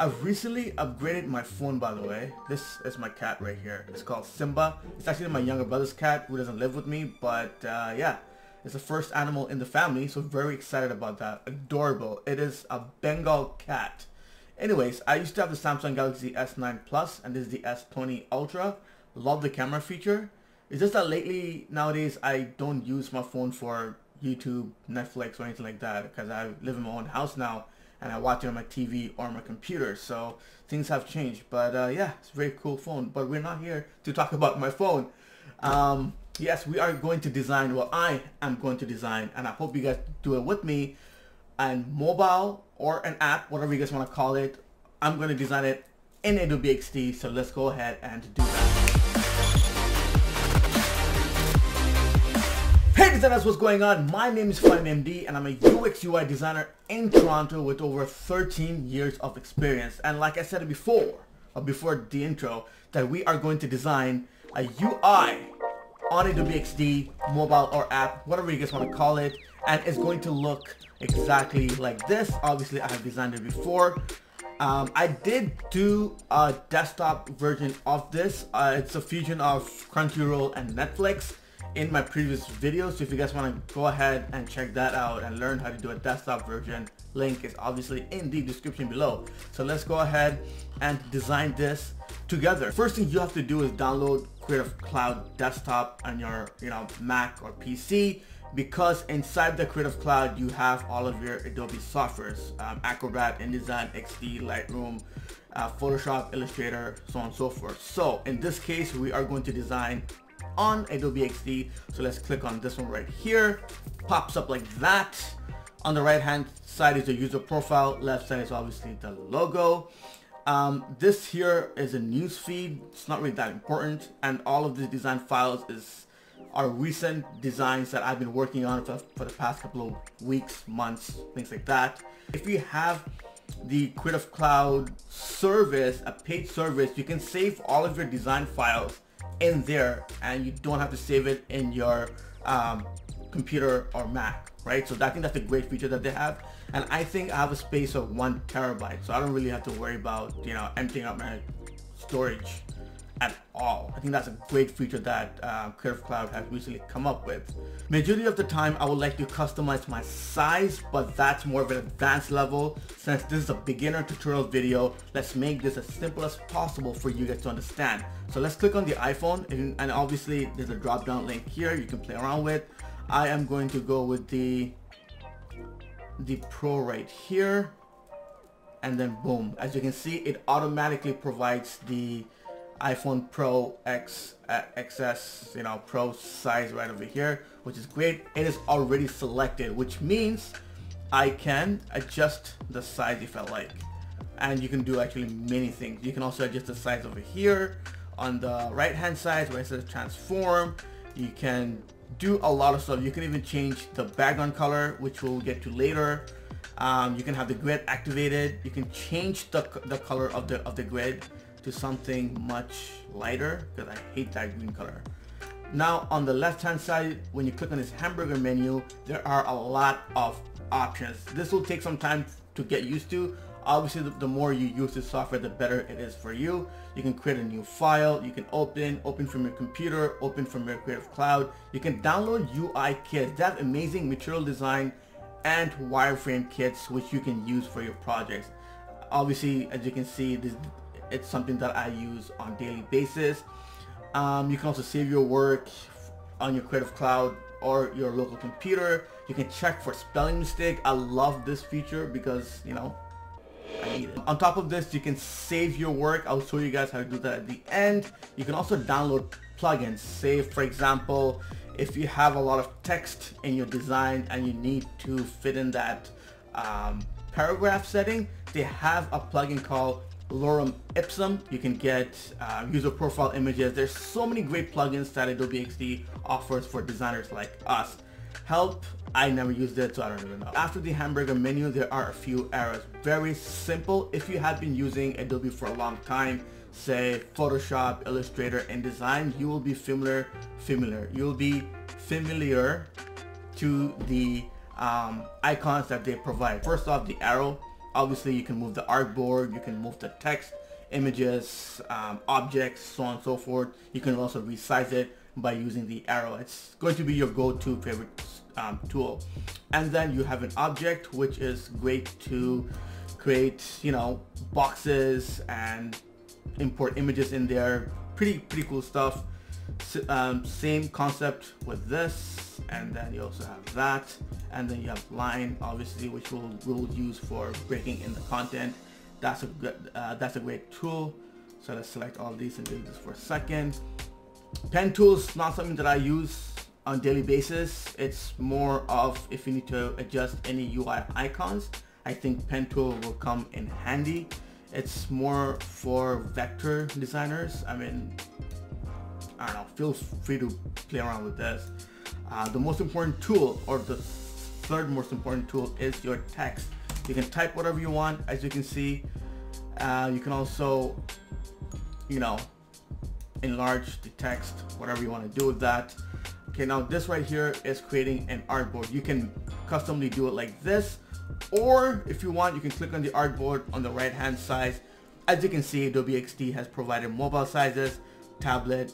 I've recently upgraded my phone, by the way. This is my cat right here. It's called Simba. It's actually my younger brother's cat who doesn't live with me, but yeah, it's the first animal in the family, so very excited about that. Adorable. It is a Bengal cat. Anyways, I used to have the Samsung Galaxy S9 Plus, and this is the S20 Ultra. Love the camera feature. It's just that lately, nowadays, I don't use my phone for YouTube, Netflix, or anything like that, because I live in my own house now, and I watch it on my TV or my computer, so things have changed. But yeah, it's a very cool phone, but we're not here to talk about my phone. Yes, we are going to design, well, I am going to design, and I hope you guys do it with me, a mobile or an app, whatever you guys want to call it. I'm going to design it in Adobe XD, so let's go ahead and do that. Hey designers, what's going on? My name is Fahim MD and I'm a UX UI designer in Toronto with over 13 years of experience. And like I said before the intro, that we are going to design a UI on Adobe XD, mobile or app, whatever you guys want to call it. And it's going to look exactly like this. Obviously, I have designed it before. I did do a desktop version of this. It's a fusion of Crunchyroll and Netflix in my previous video, so if you guys want to go ahead and check that out and learn how to do a desktop version, link is obviously in the description below. So let's go ahead and design this together. First thing you have to do is download Creative Cloud Desktop on your Mac or PC, because inside the Creative Cloud you have all of your Adobe softwares, Acrobat, InDesign, XD, Lightroom, Photoshop, Illustrator, so on and so forth. So in this case we are going to design on Adobe XD, so let's click on this one right here. Pops up like that. On the right hand side is the user profile, left side is obviously the logo. This here is a news feed, it's not really that important, and all of the design files are recent designs that I've been working on for the past couple of weeks, months, things like that. If you have the Creative Cloud service, a paid service, you can save all of your design files in there and you don't have to save it in your computer or Mac, right? So I think that's a great feature that they have, and I think I have a space of 1 terabyte, so I don't really have to worry about emptying out my storage at all. I think that's a great feature that Creative Cloud has recently come up with. Majority of the time I would like to customize my size, but that's more of an advanced level. Since this is a beginner tutorial video, let's make this as simple as possible for you guys to understand. So let's click on the iPhone, and obviously there's a drop down link here you can play around with. I am going to go with the Pro right here, and then boom, as you can see it automatically provides the iPhone Pro X, XS, Pro size right over here, which is great. It is already selected, which means I can adjust the size if I like. And you can do actually many things. You can also adjust the size over here on the right hand side where it says transform. You can do a lot of stuff. You can even change the background color, which we'll get to later. You can have the grid activated. You can change the color of the grid to something much lighter, because I hate that green color. Now on the left hand side, when you click on this hamburger menu, there are a lot of options. This will take some time to get used to. Obviously the more you use this software, the better it is for you. You can create a new file, you can open from your computer, open from your Creative Cloud. You can download UI kits. They have amazing material design and wireframe kits which you can use for your projects. Obviously, as you can see, it's something that I use on a daily basis. You can also save your work on your Creative Cloud or your local computer. You can check for spelling mistake. I love this feature because, I need it. On top of this, you can save your work. I'll show you guys how to do that at the end. You can also download plugins. Say, for example, if you have a lot of text in your design and you need to fit in that paragraph setting, they have a plugin called Lorem Ipsum. You can get user profile images. There's so many great plugins that Adobe XD offers for designers like us. Help, I never used it, so I don't even know. After the hamburger menu, there are a few arrows. Very simple. If you have been using Adobe for a long time, say Photoshop, Illustrator, InDesign, you will be familiar to the icons that they provide. First off, the arrow. Obviously you can move the artboard, you can move the text, images, objects, so on and so forth. You can also resize it by using the arrow. It's going to be your go-to favorite tool. And then you have an object, which is great to create, you know, boxes and import images in there. Pretty cool stuff. Same concept with this, and then you also have that, and then you have line, obviously, which we'll use for breaking in the content. That's a good, that's a great tool. So let's select all these and do this for a second. Pen tools, not something that I use on a daily basis. It's more of if you need to adjust any UI icons. I think pen tool will come in handy. It's more for vector designers. I mean, I don't know, feel free to play around with this. The most important tool, or the third most important tool, is your text. You can type whatever you want, as you can see. You can also, you know, enlarge the text, whatever you want to do with that. Okay, now this right here is creating an artboard. You can customly do it like this, or if you want, you can click on the artboard on the right hand side. As you can see, Adobe XD has provided mobile sizes, tablet,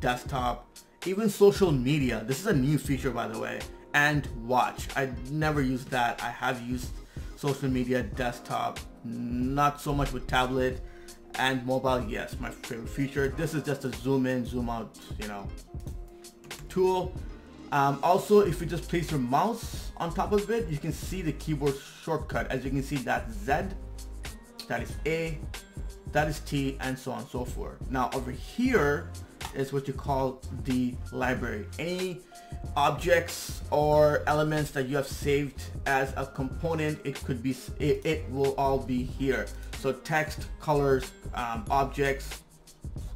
desktop, even social media. This is a new feature, by the way, and watch. I never used that. I have used social media, desktop, not so much with tablet and mobile. Yes, my favorite feature. This is just a zoom in, zoom out, you know, tool. Also, if you just place your mouse on top of it, you can see the keyboard shortcut. As you can see, that's Z, that is A, that is T, and so on and so forth. Now over here is what you call the library. Any objects or elements that you have saved as a component, it could be, it will all be here. So text, colors, objects,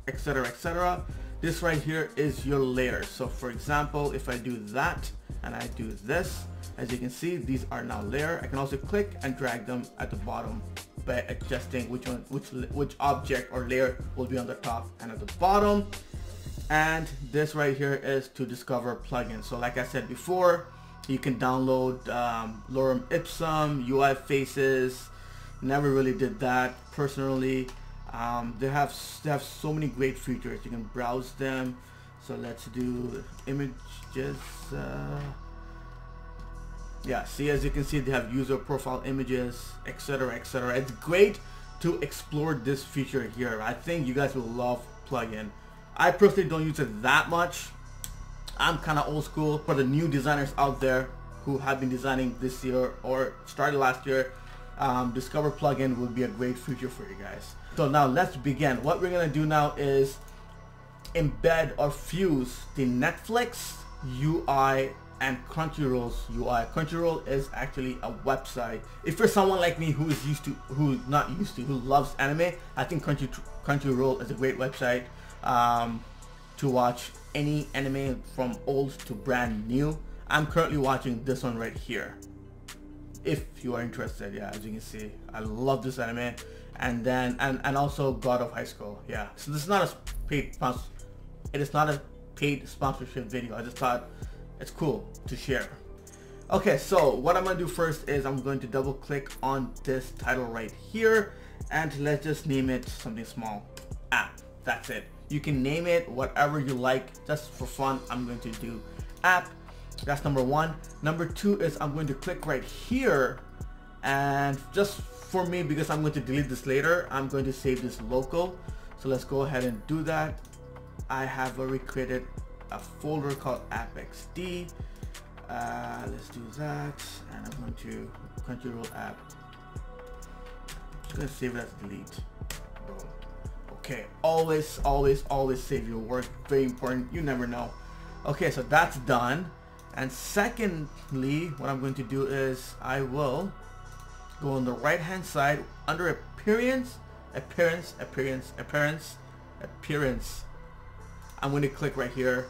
etc., etc. This right here is your layer. So for example, if I do that and I do this, as you can see, these are now layer. I can also click and drag them at the bottom by adjusting which object or layer will be on the top and at the bottom. And this right here is to discover plugins. So like I said before, you can download lorem ipsum, UI faces. Never really did that personally. They have so many great features. You can browse them. So let's do images. Yeah, see, as you can see, they have user profile images, etc., etc. It's great to explore this feature here. I think you guys will love plugin. I personally don't use it that much. I'm kind of old school. For the new designers out there who have been designing this year or started last year, Discover plugin will be a great feature for you guys. So now let's begin. What we're gonna do now is embed or fuse the Netflix UI and Crunchyroll's UI. Crunchyroll is actually a website. If you're someone like me who loves anime, I think Crunchyroll is a great website to watch any anime from old to brand new. I'm currently watching this one right here, if you are interested. Yeah, as you can see, I love this anime, and then and also God of High School. Yeah, so this is not a paid sponsor. It is not a paid sponsorship video. I just thought it's cool to share. Okay, so what I'm gonna do first is I'm going to double click on this title right here, and let's just name it something small. App. That's it. You can name it whatever you like. Just for fun, I'm going to do app. That's number one. Number two is I'm going to click right here, and just for me, because I'm going to delete this later, I'm going to save this local. So let's go ahead and do that. I have already created a folder called AppXD. Let's do that, and I'm going to Crunchyroll app. I'm just going to save it as delete. Boom. Okay, always save your work. Very important. You never know. Okay, so that's done. And secondly, what I'm going to do is I will go on the right hand side under appearance. I'm going to click right here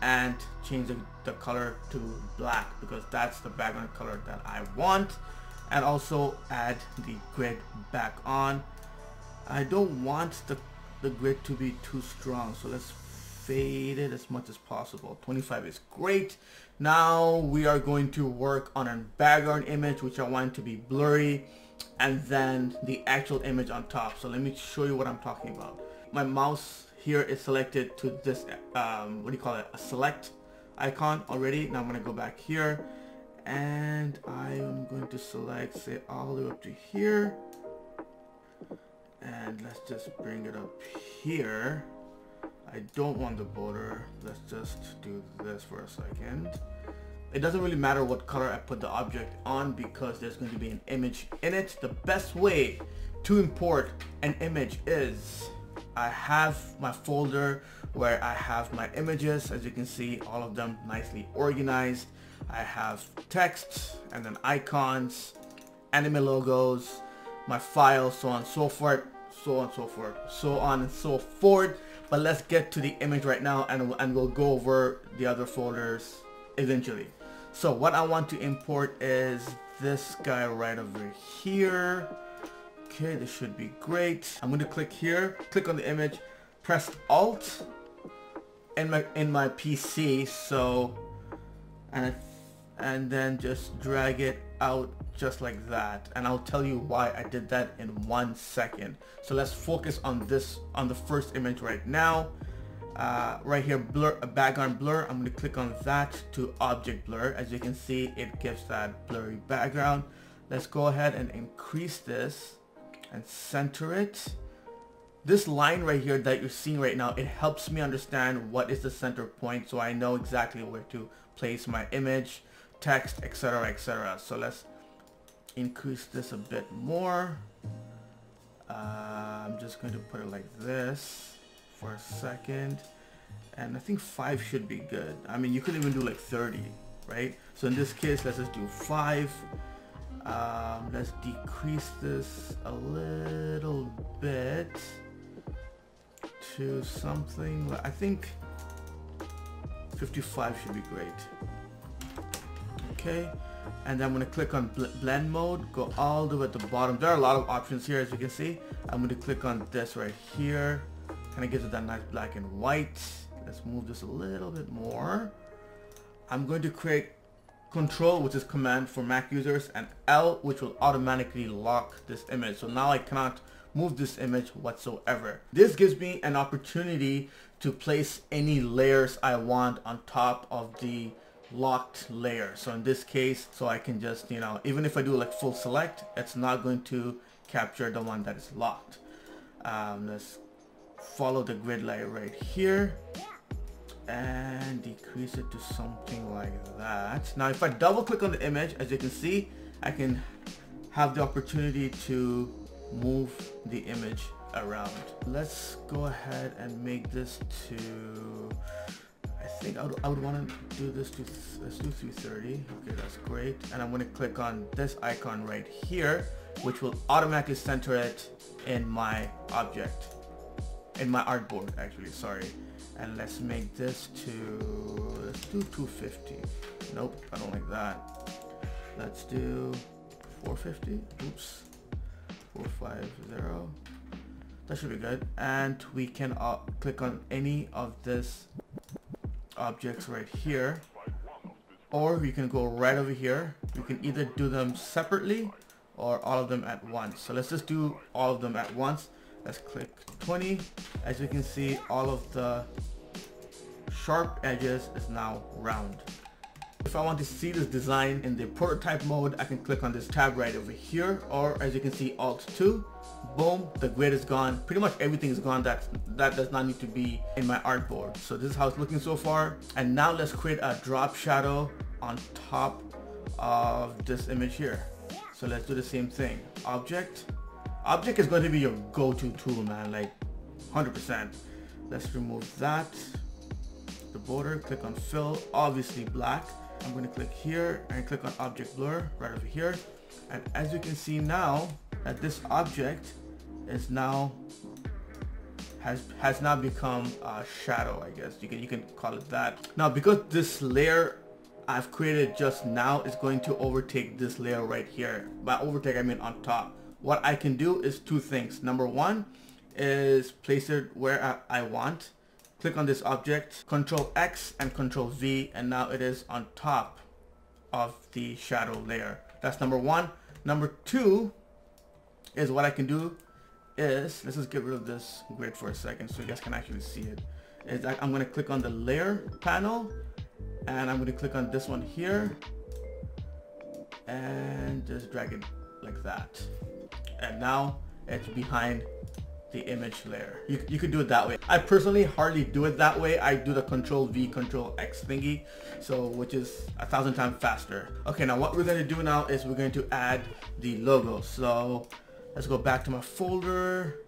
and change the color to black, because that's the background color that I want, and also add the grid back on. I don't want the grid to be too strong, so let's fade it as much as possible. 25 is great. Now we are going to work on a background image, which I want to be blurry. and then the actual image on top. So let me show you what I'm talking about. My mouse here is selected to this, what do you call it, a select icon already. Now I'm going to go back here and I am going to select, say, all the way up to here. And let's just bring it up here. I don't want the border. Let's just do this for a second. It doesn't really matter what color I put the object on because there's going to be an image in it. The best way to import an image is I have my folder where I have my images, as you can see, all of them nicely organized. I have texts and then icons, anime logos, my files, so on and so forth, so on and so forth, so on and so forth. But let's get to the image right now, and we'll go over the other folders eventually. So what I want to import is this guy right over here. Okay, this should be great. I'm going to click here, click on the image, press Alt in my PC. So and then just drag it out just like that, and I'll tell you why I did that in 1 second. So let's focus on this, on the first image right now. Right here, blur, a background blur. I'm going to click on that to object blur. As you can see, it gives that blurry background. Let's go ahead and increase this and center it. This line right here that you're seeing right now, it helps me understand what is the center point, so I know exactly where to place my image, text, etc., etc. So let's increase this a bit more. I'm just going to put it like this for a second, and I think 5 should be good. I mean, you could even do like 30, right? So in this case, let's just do 5. Let's decrease this a little bit to something like, I think 55 should be great. Okay, and then I'm going to click on blend mode, go all the way at the bottom. There are a lot of options here, as you can see. I'm going to click on this right here, kind of gives it that nice black and white. Let's move this a little bit more. I'm going to create Control, which is command for Mac users, and L, which will automatically lock this image. So now I cannot move this image whatsoever. This gives me an opportunity to place any layers I want on top of the locked layer. So in this case, so I can just, you know, even if I do like full select, it's not going to capture the one that is locked. Let's follow the grid layer right here and decrease it to something like that. Now if I double click on the image, as you can see, I can have the opportunity to move the image around. Let's go ahead and make this to, I think I would want to do this to, let's do 330. Okay, that's great. And I'm going to click on this icon right here, which will automatically center it in my object, in my artboard actually, sorry. And let's make this to, let's do 250. Nope, I don't like that. Let's do 450. Oops, 450. That should be good. And we can click on any of this objects right here, or we can go right over here. You can either do them separately or all of them at once. So let's just do all of them at once. Let's click 20. As you can see, all of the sharp edges is now round. If I want to see this design in the prototype mode, I can click on this tab right over here, or as you can see, Alt 2. Boom, the grid is gone. Pretty much everything is gone that does not need to be in my artboard. So this is how it's looking so far. And now let's create a drop shadow on top of this image here. So let's do the same thing. Object is going to be your go-to tool, man, like 100%. Let's remove that, the border, click on fill, obviously black. I'm going to click here and click on object blur right over here, and as you can see now that this object is now has now become a shadow, I guess you can call it that. Now because this layer I've created just now is going to overtake this layer right here, by overtake I mean on top, what I can do is two things. Number one is place it where I want. Click on this object, Control X and Control V, and now it is on top of the shadow layer. That's number one. Number two is what I can do is, let's just get rid of this grid for a second so you guys can actually see it. Is that I'm going to click on the layer panel and I'm going to click on this one here and just drag it like that. And now it's behind the image layer. You could do it that way. I personally hardly do it that way. I do the Control V, Control X thingy, so which is 1,000 times faster. Okay, now what we're going to do now is we're going to add the logo. So let's go back to my folder,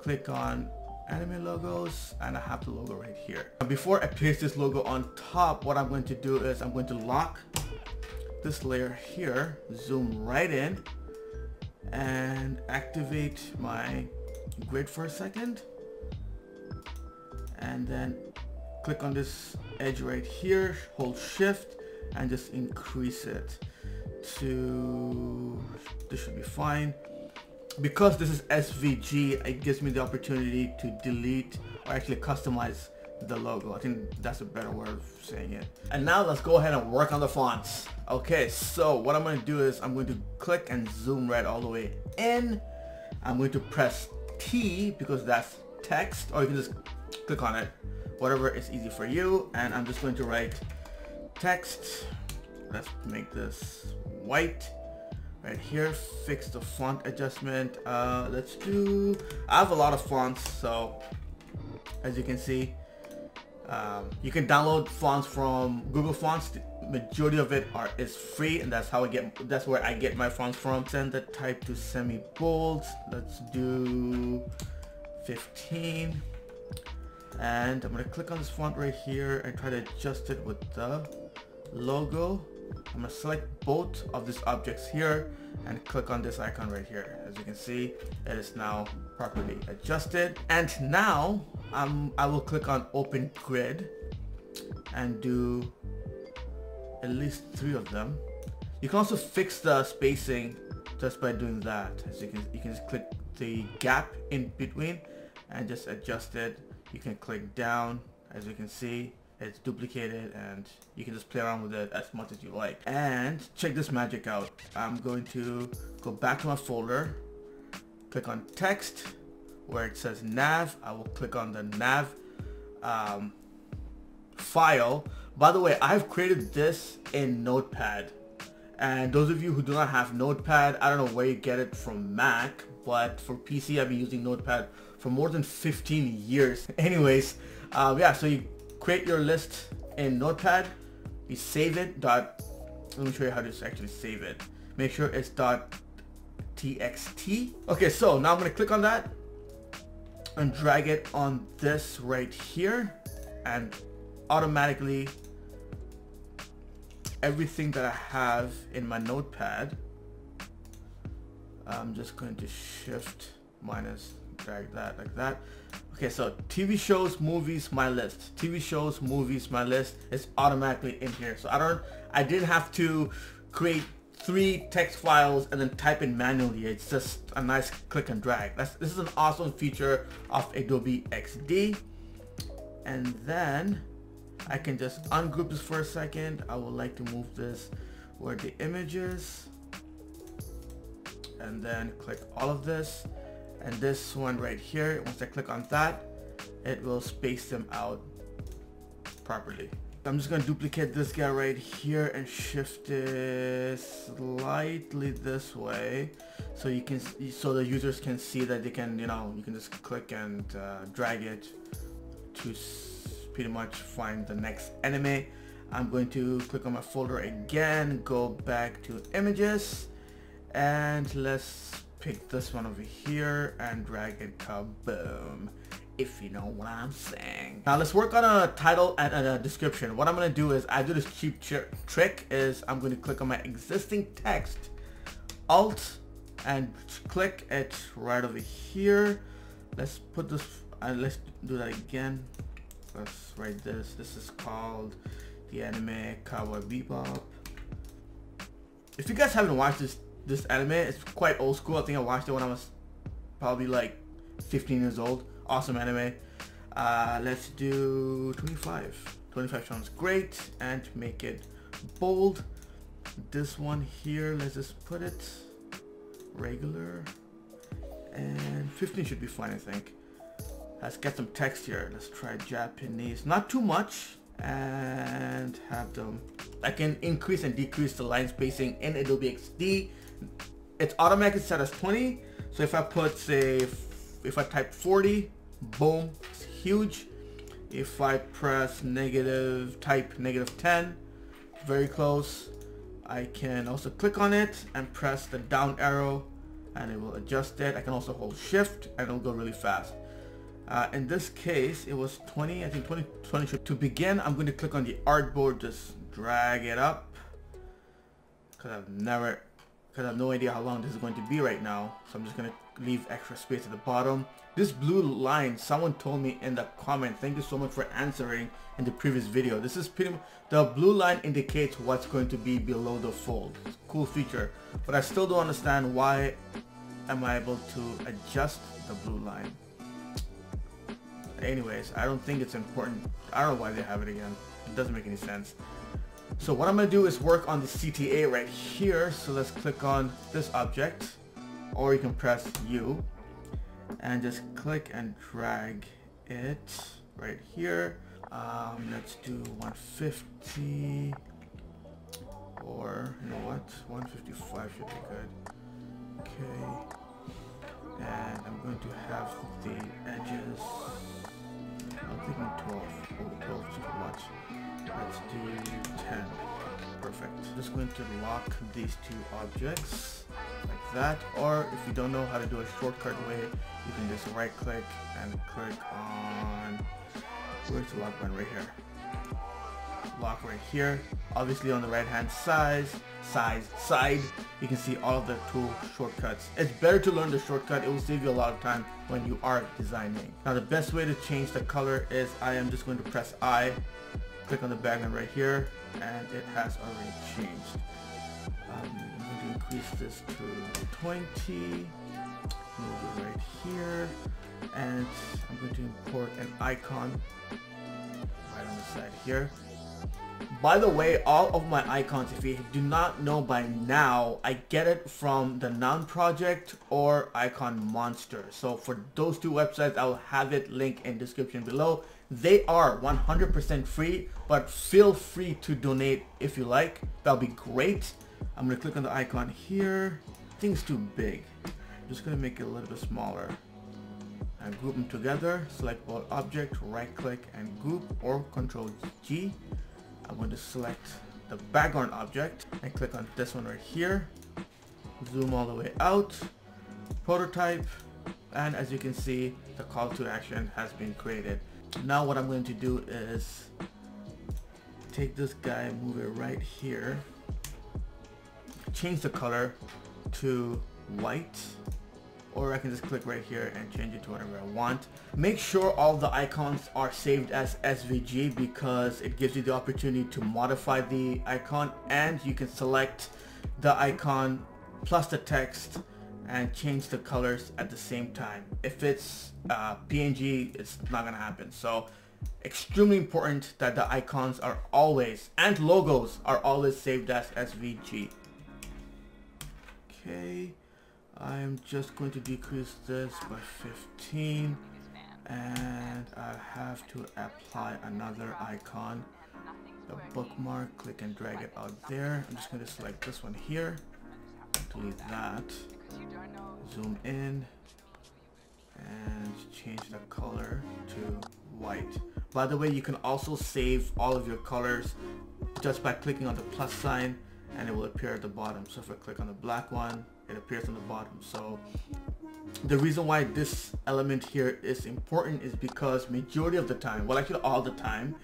click on anime logos, and I have the logo right here. Now before I paste this logo on top, what I'm going to do is I'm going to lock this layer here, zoom right in, and activate my grid for a second, and then click on this edge right here, hold shift, and just increase it to, this should be fine. Because this is SVG, it gives me the opportunity to delete or actually customize the logo. I think that's a better word of saying it. And now let's go ahead and work on the fonts. Okay, so what I'm going to do is I'm going to click and zoom right all the way in. I'm going to press T because that's text, or you can just click on it, whatever is easy for you. And I'm just going to write text. Let's make this white right here. Fix the font adjustment. Let's do, I have a lot of fonts, so as you can see, you can download fonts from Google Fonts. The majority of it is free, and that's how I get, that's where I get my fonts from. Send the type to semi bold. Let's do 15, and I'm gonna click on this font right here and try to adjust it with the logo. I'm gonna select both of these objects here and click on this icon right here. As you can see, it is now properly adjusted. And now I will click on open grid and do at least 3 of them. You can also fix the spacing just by doing that. As you can just click the gap in between and just adjust it. You can click down. As you can see, it's duplicated, and you can just play around with it as much as you like. And check this magic out. I'm going to go back to my folder, click on text where it says nav. I will click on the nav file. By the way, I've created this in Notepad, and those of you who do not have Notepad, I don't know where you get it from Mac, but for PC I've been using Notepad for more than 15 years. Anyways, yeah, so you create your list in Notepad, you save it. Let me show you how to actually save it. Make sure it's .txt. Okay, so now I'm gonna click on that and drag it on this right here, and automatically everything that I have in my Notepad, I'm just going to shift minus, drag that like that. Okay, so TV shows, movies, my list. TV shows, movies, my list is automatically in here. So I didn't have to create 3 text files and then type in manually. It's just a nice click and drag. This is an awesome feature of Adobe XD. And then I can just ungroup this for a second. I would like to move this where the image is, and then click all of this. And this one right here, once I click on that, it will space them out properly. I'm just gonna duplicate this guy right here and shift it slightly this way, so you can, so the users can see that they can, you know, you can just click and drag it to pretty much find the next anime. I'm going to click on my folder again, go back to images, and let's pick this one over here and drag it, kaboom, if you know what I'm saying. Now let's work on a title and a description. What I'm going to do is, I do this cheap trick is I'm going to click on my existing text, alt, and click it right over here. Let's put this, let's do that again. Let's write this. This is called the anime Cowboy Bebop. If you guys haven't watched this anime, it's quite old school. I think I watched it when I was probably like 15 years old. Awesome anime. Let's do 25. 25 sounds great, and make it bold. This one here, let's just put it regular. and 15 should be fine, I think. Let's get some text here. Let's try Japanese, not too much, and have them. I can increase and decrease the line spacing in Adobe XD. It's automatically set as 20. So if I put, say, if I type 40, boom, it's huge. If I press negative, type negative 10, very close. I can also click on it and press the down arrow and it will adjust it. I can also hold shift and it'll go really fast. In this case, it was 20, I think 20. To begin, I'm going to click on the artboard, just drag it up. Because I have no idea how long this is going to be right now. So I'm just going to leave extra space at the bottom. This blue line, someone told me in the comment, thank you so much for answering in the previous video. This is pretty much, the blue line indicates what's going to be below the fold. Cool feature, but I still don't understand why am I able to adjust the blue line. Anyways, I don't think it's important. I don't know why they have it again. It doesn't make any sense. So what I'm going to do is work on the CTA right here. So let's click on this object, or you can press U and just click and drag it right here. Let's do 150, or you know what, 155 should be good. Okay, and I'm going to have the edges, I'm thinking 12, oh, 12 is too much. Let's do 10, perfect. Just going to lock these two objects like that, or if you don't know how to do a shortcut way, you can just right click and click on, where's the lock button, right here. Lock right here. Obviously on the right hand side, you can see all of the tool shortcuts. It's better to learn the shortcut. It will save you a lot of time when you are designing. Now the best way to change the color is I am just going to press I, click on the background right here, and it has already changed. I'm going to increase this to 20, move it right here, and I'm going to import an icon right on the side here. By the way, all of my icons, if you do not know by now, I get it from The Noun Project or Icon Monster. So for those two websites, I'll have it linked in description below. They are 100% free, but feel free to donate if you like. That'll be great. I'm going to click on the icon here. Thing's too big. I'm just going to make it a little bit smaller. And group them together. Select all object, right click and group, or Control G. I'm going to select the background object and click on this one right here. Zoom all the way out. Prototype. And as you can see, the call to action has been created. Now what I'm going to do is take this guy, move it right here, change the color to white, or I can just click right here and change it to whatever I want. Make sure all the icons are saved as SVG because it gives you the opportunity to modify the icon, and you can select the icon plus the text and change the colors at the same time. If it's PNG, it's not gonna happen. So extremely important that the icons are always, and logos are always, saved as SVG. Okay, I'm just going to decrease this by 15, and I have to apply another icon, the bookmark, click and drag it out there. I'm just going to select this one here, delete that, zoom in, and change the color to white. By the way, you can also save all of your colors just by clicking on the plus sign and it will appear at the bottom. So if I click on the black one, it appears on the bottom. So the reason why this element here is important is because majority of the time, well actually all the time,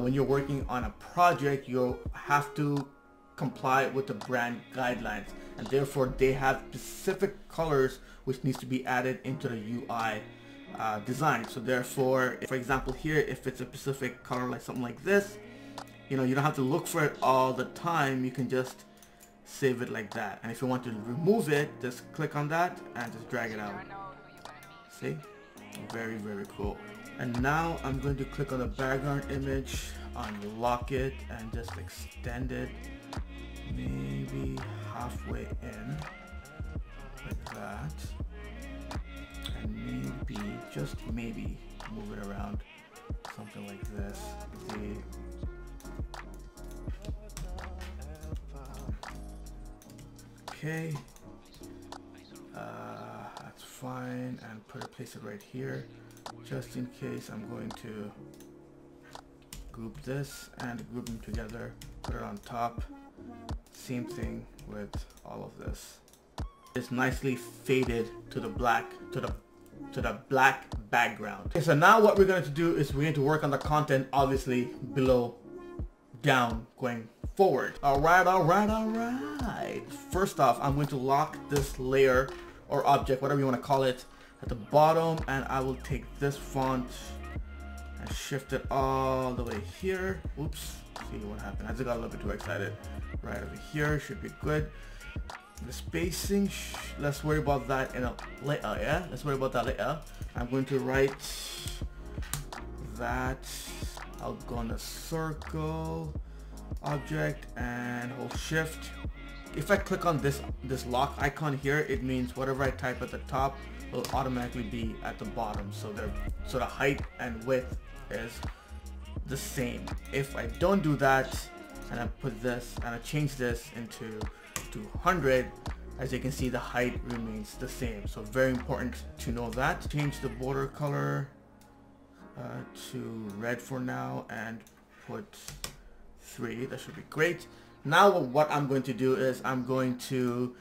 when you're working on a project, you have to comply with the brand guidelines, and therefore they have specific colors which needs to be added into the UI design. So therefore, for example here, if it's a specific color like something like this, you know, you don't have to look for it all the time. You can just save it like that, and if you want to remove it, just click on that and just drag it out. See, very, very cool. And now I'm going to click on the background image, unlock it, and just extend it maybe halfway in, like that. just maybe move it around, something like this. Okay, that's fine, and place it right here. Just in case, I'm going to group this and group them together, put it on top. Same thing with all of this. It's nicely faded to the black, to the black background. Okay, so now what we're going to do is we need to work on the content, obviously, below, down, going forward. All right. First off, I'm going to lock this layer or object, whatever you want to call it, at the bottom, and I will take this font and shift it all the way here. Oops, see what happened. I just got a little bit too excited. Right over here should be good. The spacing, let's worry about that in a later. Yeah, let's worry about that later. I'm going to write that. I'll go on the circle object and hold shift. If I click on this lock icon here, it means whatever I type at the top will automatically be at the bottom, so the height and width is the same. If I don't do that and I put this and I change this into 200, as you can see, the height remains the same. So very important to know that. Change the border color to red for now and put 3. That should be great. Now what I'm going to do is I'm going to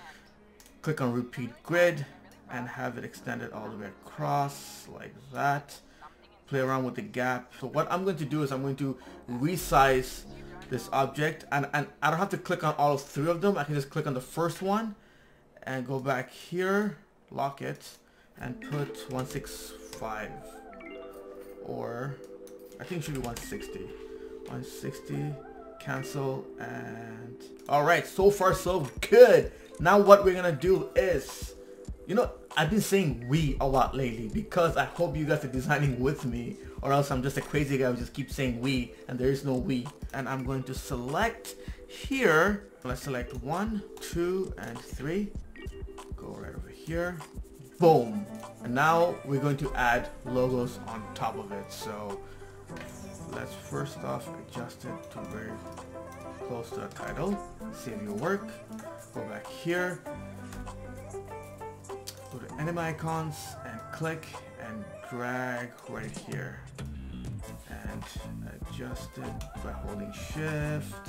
click on repeat grid and have it extended all the way across like that. Play around with the gap. So what I'm going to do is I'm going to resize this object, and I don't have to click on all 3 of them. I can just click on the first one and go back here, lock it, and put 165, or I think it should be 160. Cancel. And all right, so far so good. Now what we're gonna do is, you know, I've been saying we a lot lately because I hope you guys are designing with me, or else I'm just a crazy guy who just keeps saying we and there is no we. And I'm going to select here. Let's select 1, 2, and 3. Go right over here. Boom. And now we're going to add logos on top of it. So let's first off adjust it to very close to the title. Save your work. Go back here. Go to anime icons and click and drag right here and adjust it by holding shift.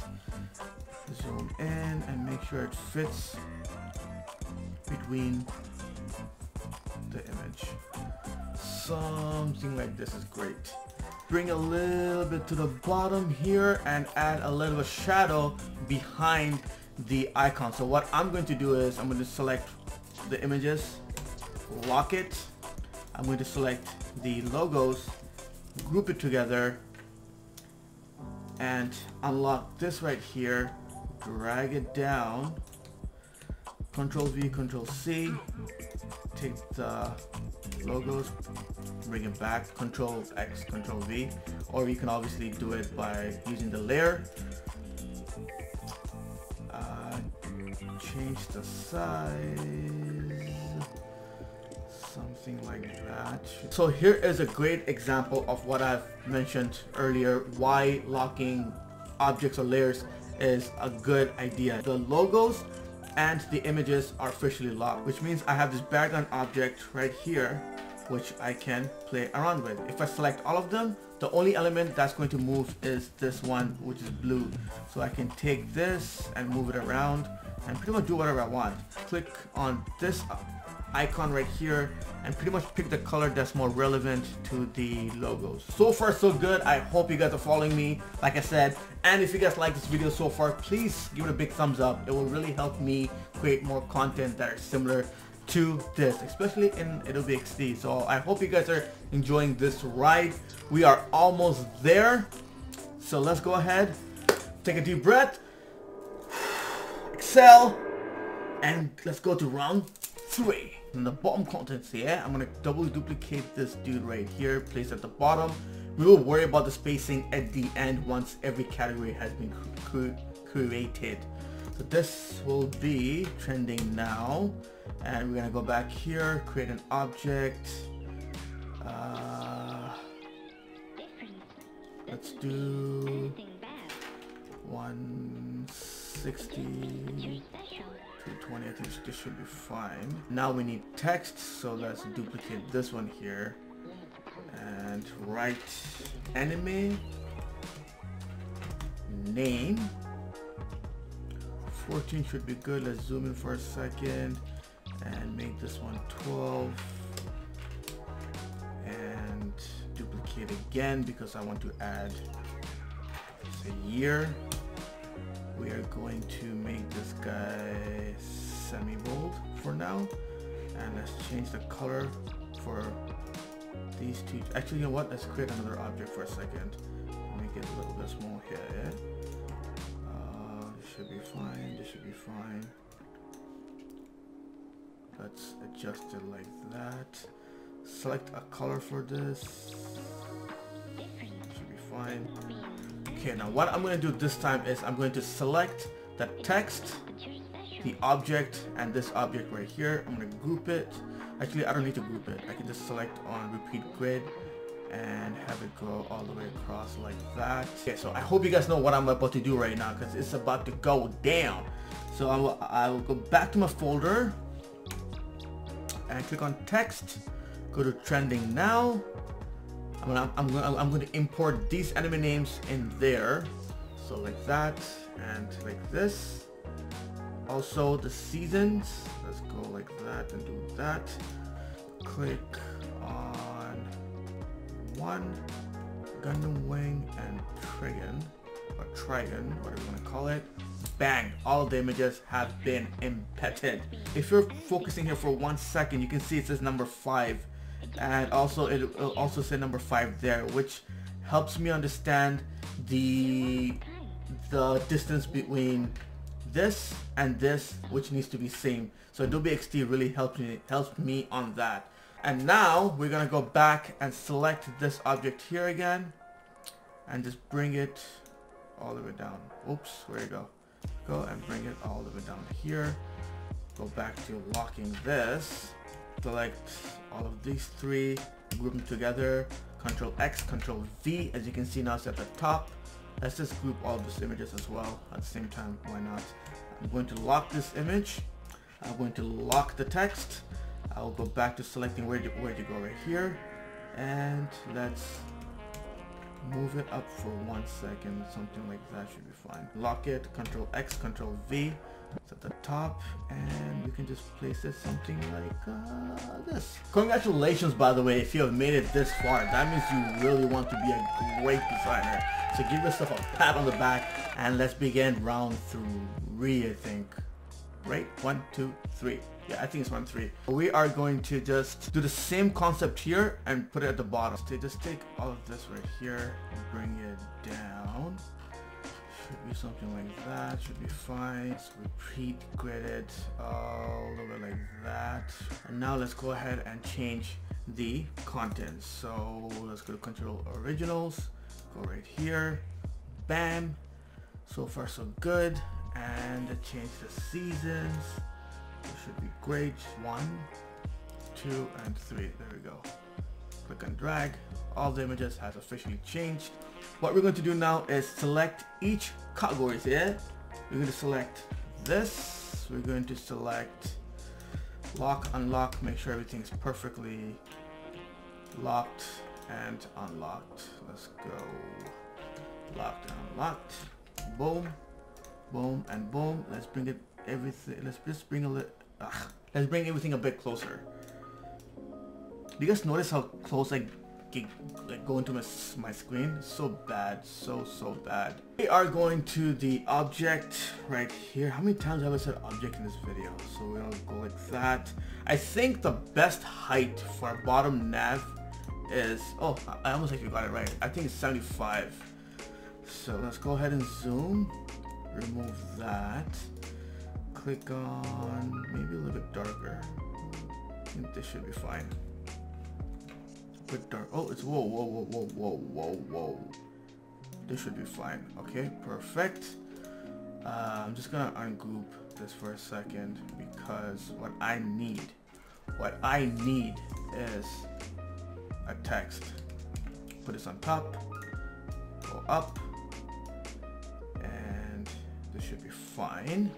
Zoom in and make sure it fits between the image. Something like this is great. Bring a little bit to the bottom here and add a little shadow behind the icon. So what I'm going to do is I'm going to select the images, lock it. I'm going to select the logos, group it together, and unlock this right here. Drag it down. Control V, Control C. Take the logos, bring it back, Control X, Control V, or you can obviously do it by using the layer. Change the size, something like that. So here is a great example of what I've mentioned earlier, why locking objects or layers is a good idea. The logos and the images are officially locked, which means I have this background object right here which I can play around with. If I select all of them, the only element that's going to move is this one, which is blue. So I can take this and move it around and pretty much do whatever I want. Click on this icon right here and pretty much pick the color that's more relevant to the logos. So far so good. I hope you guys are following me, like I said, and if you guys like this video so far, please give it a big thumbs up. It will really help me create more content that are similar to this, especially in Adobe XD. So I hope you guys are enjoying this ride. We are almost there, so let's go ahead, take a deep breath, exhale, and let's go to round 3. In the bottom contents here, I'm going to double duplicate this dude right here, place at the bottom. We will worry about the spacing at the end once every category has been created. So this will be trending now, and we're going to go back here, create an object, Let's do 160 220. I think this should be fine. Now we need text, so let's duplicate this one here and write anime name. 14 should be good. Let's zoom in for a second and make this one 12 and duplicate again because I want to add a year. We are going to make this guy semi-bold for now, and let's change the color for these two. Actually, you know what, let's create another object for a second. Make it a little bit small here. This should be fine, this should be fine. Let's adjust it like that. Select a color for this. Should be fine. Okay, now what I'm going to do this time is I'm going to select the text, the object, and this object right here. I'm going to group it. Actually, I don't need to group it. I can just select on repeat grid and have it go all the way across like that. Okay, so I hope you guys know what I'm about to do right now because it's about to go down. So I will go back to my folder and click on text, go to trending now. I'm gonna import these anime names in there, so like that and like this. Also the seasons, let's go like that and do that. Click on one, Gundam Wing and Trigon, whatever you want to call it. Bang, all the images have been embedded. If you're focusing here for 1 second, you can see it says number 5, and also it will also say number 5 there, which helps me understand the distance between this and this, which needs to be same. So Adobe XD really helped me on that. And now we're gonna go back and select this object here again and just bring it all the way down. Oops, where you go? Go and bring it all the way down here. Go back to locking this. Select all of these three, group them together. Control X, Control V. As you can see now, it's at the top. Let's just group all of these images as well at the same time. Why not? I'm going to lock this image. I'm going to lock the text. I'll go back to selecting where to go right here, and let's move it up for 1 second, something like that should be fine. Lock it, Control X, Control V. It's at the top, and you can just place it something like this. Congratulations, by the way, if you have made it this far. That means you really want to be a great designer. So give yourself a pat on the back, and let's begin round 3, I think. Right? 1, 2, 3. Yeah, I think it's 1, 3. We are going to just do the same concept here and put it at the bottom. So just take all of this right here and bring it down. Should be something like that. Should be fine. Let's repeat grid it all over like that. And now let's go ahead and change the contents. So let's go to Control Originals. Go right here. Bam. So far so good. And change the seasons. It should be great. 1, 2, and 3. There we go. Click and drag. All the images has officially changed. What we're going to do now is select each category here. We're going to select this. We're going to select lock, unlock. Make sure everything's perfectly locked and unlocked. Let's go locked and unlocked. Boom. Boom and boom. Let's bring it everything. Let's just bring a little. Let's bring everything a bit closer. Do you guys notice how close I go into my screen? So bad, so bad. We are going to the object right here. How many times have I said object in this video? So we're gonna go like that. I think the best height for our bottom nav is. Oh, I almost actually got it right. I think it's 75. So let's go ahead and zoom. Remove that. Click on maybe a little bit darker. I think this should be fine. A bit dark. Oh, it's whoa. This should be fine. Okay, perfect. I'm just gonna ungroup this for a second because what I need is a text. Put this on top. go up, and this should be fine.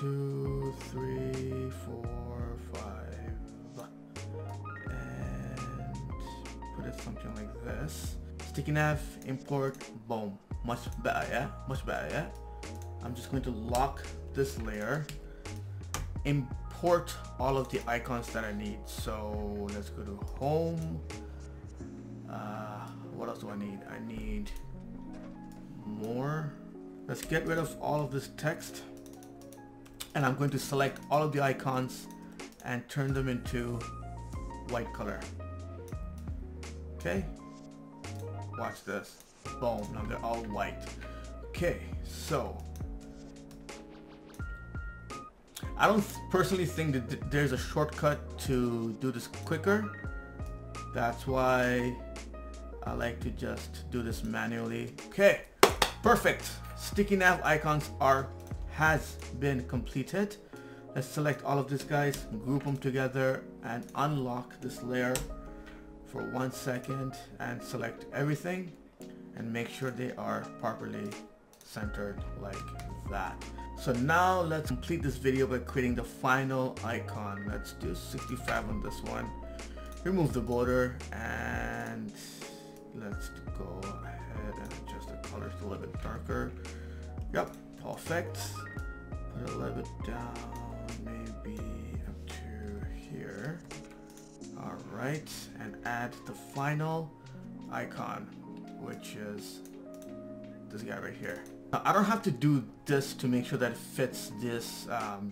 2, 3, 4, 5, and put it something like this. Sticky nav, import, boom. Much better, yeah? Much better, yeah? I'm just going to lock this layer, import all of the icons that I need. So let's go to home. What else do I need? I need more. Let's get rid of all of this text, and I'm going to select all of the icons and turn them into white color. Okay, watch this. Boom, now they're all white. Okay, so I don't personally think that there's a shortcut to do this quicker. That's why I like to just do this manually. Okay, perfect. Sticky nav icons has been completed. Let's select all of these guys, group them together, and unlock this layer for 1 second and select everything and make sure they are properly centered like that. So now let's complete this video by creating the final icon. Let's do 65 on this one. Remove the border, and let's go ahead and adjust the colors to a little bit darker. Yep, perfect. Put it a little bit down, maybe up to here. All right, and add the final icon, which is this guy right here. Now, I don't have to do this to make sure that it fits this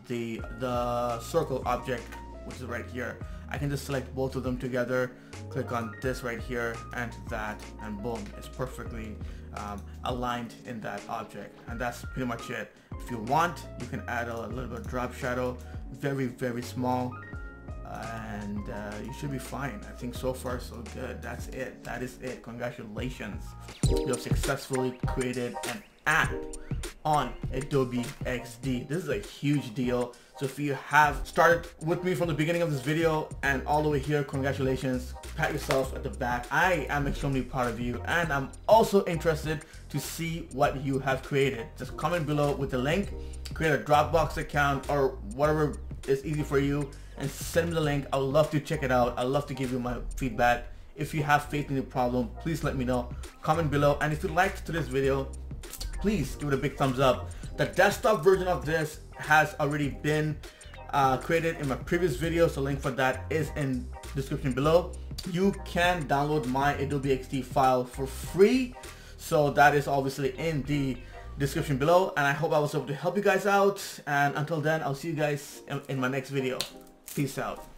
the circle object, which is right here. I can just select both of them together, click on this right here and that, and boom, it's perfectly aligned in that object. And that's pretty much it. If you want, you can add a little bit of drop shadow, very, very small, and you should be fine. I think so far so good. That's it. That is it. Congratulations. You have successfully created an app on Adobe XD. This is a huge deal. So if you have started with me from the beginning of this video and all the way here, congratulations. Pat yourself at the back. I am extremely proud of you, and I'm also interested to see what you have created. Just comment below with the link, create a Dropbox account or whatever is easy for you, and send me the link. I'd love to check it out. I'd love to give you my feedback. If you have faith in the problem, please let me know. Comment below. And if you liked today's video, please give it a big thumbs up. The desktop version of this has already been created in my previous video, so link for that is in description below. You can download my Adobe XD file for free, so that is obviously in the description below, and I hope I was able to help you guys out. And until then, I'll see you guys in my next video. Peace out.